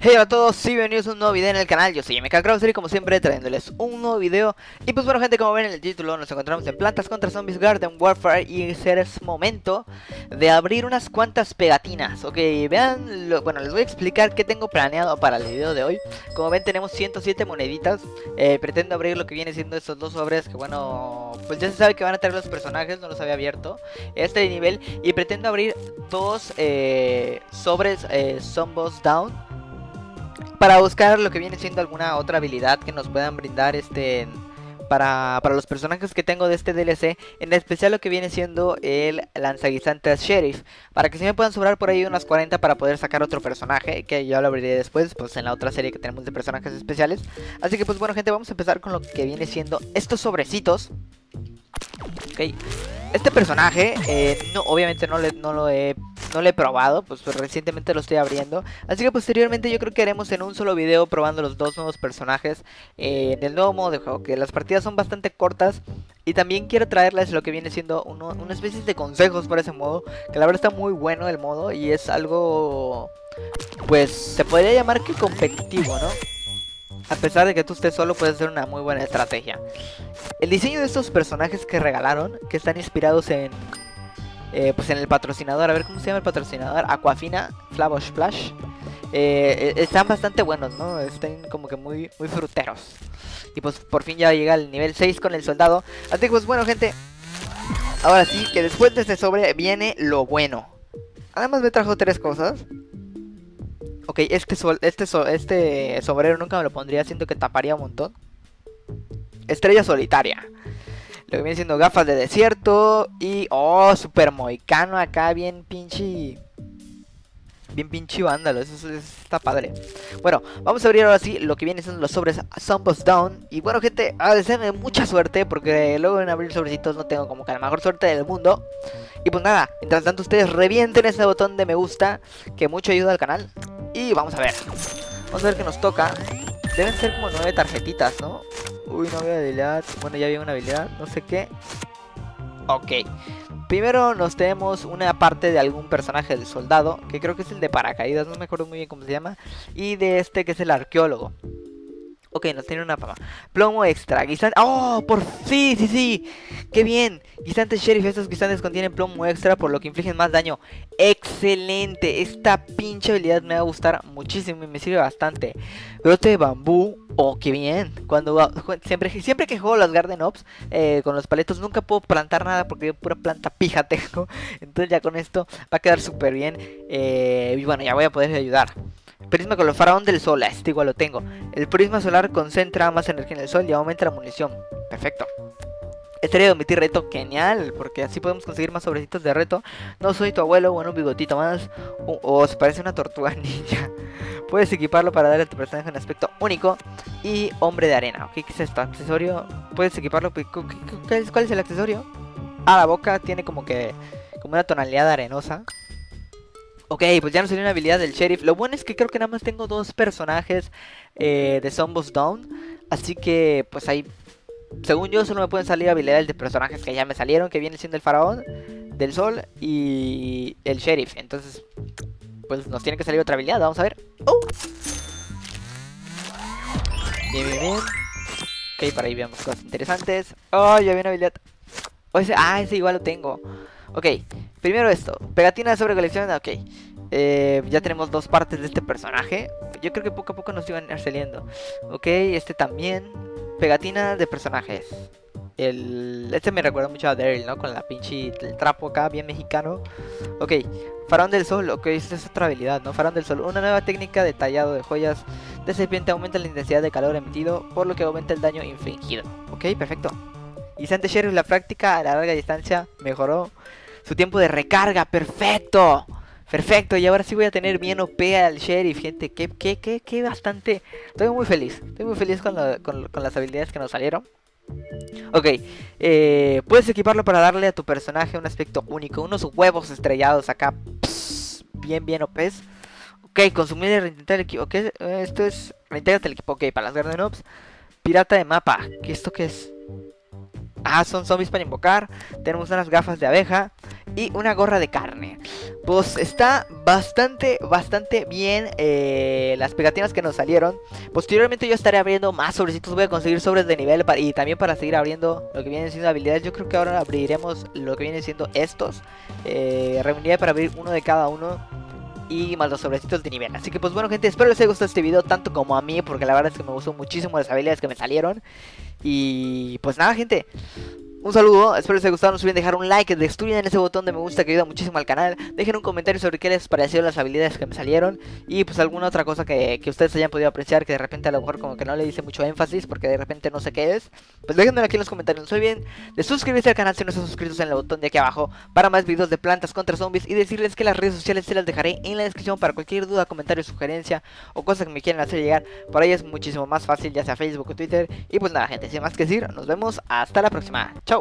Hey, hola a todos y bienvenidos a un nuevo video en el canal. Yo soy EMK Krauser y como siempre trayéndoles un nuevo video. Y pues bueno gente, como ven en el título, nos encontramos en Plantas contra Zombies, Garden Warfare. Y es momento de abrir unas cuantas pegatinas. Ok, vean, bueno, les voy a explicar qué tengo planeado para el video de hoy. Como ven tenemos 107 moneditas. Pretendo abrir lo que viene siendo estos dos sobres que bueno, pues ya se sabe que van a traer los personajes. No los había abierto este nivel. Y pretendo abrir dos sobres Zomboss Down para buscar lo que viene siendo alguna otra habilidad que nos puedan brindar para los personajes que tengo de este DLC. En especial lo que viene siendo el lanzaguisantes Sheriff, para que sí me puedan sobrar por ahí unas 40 para poder sacar otro personaje, que yo lo abriré después, pues en la otra serie que tenemos de personajes especiales. Así que pues bueno gente, vamos a empezar con lo que viene siendo estos sobrecitos. Ok, este personaje no, obviamente no lo he probado, pues recientemente lo estoy abriendo. Así que posteriormente yo creo que haremos en un solo video probando los dos nuevos personajes en el nuevo modo de juego, que las partidas son bastante cortas. Y también quiero traerles lo que viene siendo una especie de consejos para ese modo, que la verdad está muy bueno el modo. Y es algo, pues se podría llamar que competitivo, ¿no? A pesar de que tú estés solo, puedes hacer una muy buena estrategia. El diseño de estos personajes que regalaron, que están inspirados en pues en el patrocinador, a ver cómo se llama el patrocinador, Aquafina, Flavosh Flash. Están bastante buenos, ¿no? Están como que muy fruteros. Y pues por fin ya llega al nivel 6 con el soldado. Así que pues bueno gente, ahora sí que después de este sobre viene lo bueno. Además me trajo tres cosas. Ok, este sobrero nunca me lo pondría, siento que taparía un montón. Estrella solitaria, lo que viene siendo gafas de desierto y... oh, super moicano acá, bien pinche... bien pinche vándalo, eso está padre. Bueno, vamos a abrir ahora sí lo que vienen son los sobres Zomboss Down. Y bueno gente, deseenme mucha suerte, porque luego en abrir sobrecitos no tengo como que la mejor suerte del mundo. Y pues nada, mientras tanto ustedes revienten ese botón de me gusta, que mucho ayuda al canal. Y vamos a ver qué nos toca. Deben ser como 9 tarjetitas, ¿no? Uy, no había habilidad. Bueno, ya había una habilidad, no sé qué. Ok, primero nos tenemos una parte de algún personaje del soldado, que creo que es el de paracaídas, no me acuerdo muy bien cómo se llama. Y de este que es el arqueólogo. Ok, nos tiene una papa. Plomo extra, guisante... ¡oh! ¡Por sí, sí, sí! ¡Qué bien! Guisantes Sheriff, estos guisantes contienen plomo extra, por lo que infligen más daño. ¡Excelente! Esta pinche habilidad me va a gustar muchísimo y me sirve bastante. Brote de bambú. ¡Oh, qué bien! Siempre que juego las Garden Ops con los paletos, nunca puedo plantar nada porque yo pura planta pija tengo. Entonces ya con esto va a quedar súper bien. Y bueno, ya voy a poder ayudar. Prisma con los faraón del sol, este igual lo tengo. El prisma solar concentra más energía en el sol y aumenta la munición. Perfecto. Estrella de omitir reto, genial, porque así podemos conseguir más sobrecitos de reto. No soy tu abuelo, bueno, un bigotito más. O se parece una tortuga ninja. Puedes equiparlo para darle a tu personaje un aspecto único. Y hombre de arena, ok, ¿qué es esto? Accesorio, puedes equiparlo. ¿Cuál es el accesorio? Ah, la boca tiene como que como una tonalidad arenosa. Ok, pues ya nos salió una habilidad del sheriff. Lo bueno es que creo que nada más tengo dos personajes de Zomboss Down. Así que pues ahí, según yo, solo me pueden salir habilidades de personajes que ya me salieron, que viene siendo el faraón del sol y el sheriff. Entonces pues nos tiene que salir otra habilidad, vamos a ver. ¡Oh! Bien, bien, bien. Ok, para ahí vemos cosas interesantes. ¡Oh, ya vi una habilidad! Oh, ese igual lo tengo. Ok, primero esto, pegatina sobre colección, ok. Ya tenemos dos partes de este personaje. Yo creo que poco a poco nos iban a ir saliendo. Ok, este también. Pegatina de personajes. Este me recuerda mucho a Daryl, ¿no? Con la pinche trapo acá, bien mexicano. Ok, farón del sol, ok, esta es otra habilidad, ¿no? Farón del sol, una nueva técnica de tallado de joyas de serpiente, aumenta la intensidad de calor emitido, por lo que aumenta el daño infligido. Ok, perfecto. Y Santa Sheriff, la práctica a la larga distancia mejoró su tiempo de recarga. ¡Perfecto! ¡Perfecto! Y ahora sí voy a tener bien OP al sheriff, gente. ¡Qué bastante! Estoy muy feliz. Estoy muy feliz con las habilidades que nos salieron. Ok, puedes equiparlo para darle a tu personaje un aspecto único. Unos huevos estrellados acá. Pss, bien, bien OPs. Ok, consumir y reintentar el equipo. Ok, esto es... reintégrate el equipo. Ok, para las Garden Ops. Pirata de mapa. ¿Esto qué es? Ah, son zombies para invocar. Tenemos unas gafas de abeja y una gorra de carne. Pues está bastante bien las pegatinas que nos salieron. Posteriormente yo estaré abriendo más sobrecitos. Voy a conseguir sobres de nivel y también para seguir abriendo lo que vienen siendo habilidades. Yo creo que ahora abriremos lo que vienen siendo estos. Reuniré para abrir uno de cada uno y más los sobrecitos de nivel. Así que pues bueno, gente, espero les haya gustado este video tanto como a mí, porque la verdad es que me gustó muchísimo las habilidades que me salieron. Y pues nada, gente, un saludo, espero les haya gustado, no se olviden dejar un like, destruyen ese botón de me gusta que ayuda muchísimo al canal. Dejen un comentario sobre qué les parecieron las habilidades que me salieron y pues alguna otra cosa que ustedes hayan podido apreciar, que de repente a lo mejor como que no le hice mucho énfasis porque de repente no sé qué es. Pues déjenmelo aquí en los comentarios, no se olviden de suscribirse al canal si no están suscritos, en el botón de aquí abajo para más videos de Plantas contra Zombies, y decirles que las redes sociales se las dejaré en la descripción para cualquier duda, comentario, sugerencia o cosa que me quieran hacer llegar. Por ahí es muchísimo más fácil, ya sea Facebook o Twitter. Y pues nada, gente, sin más que decir, nos vemos hasta la próxima. Chao.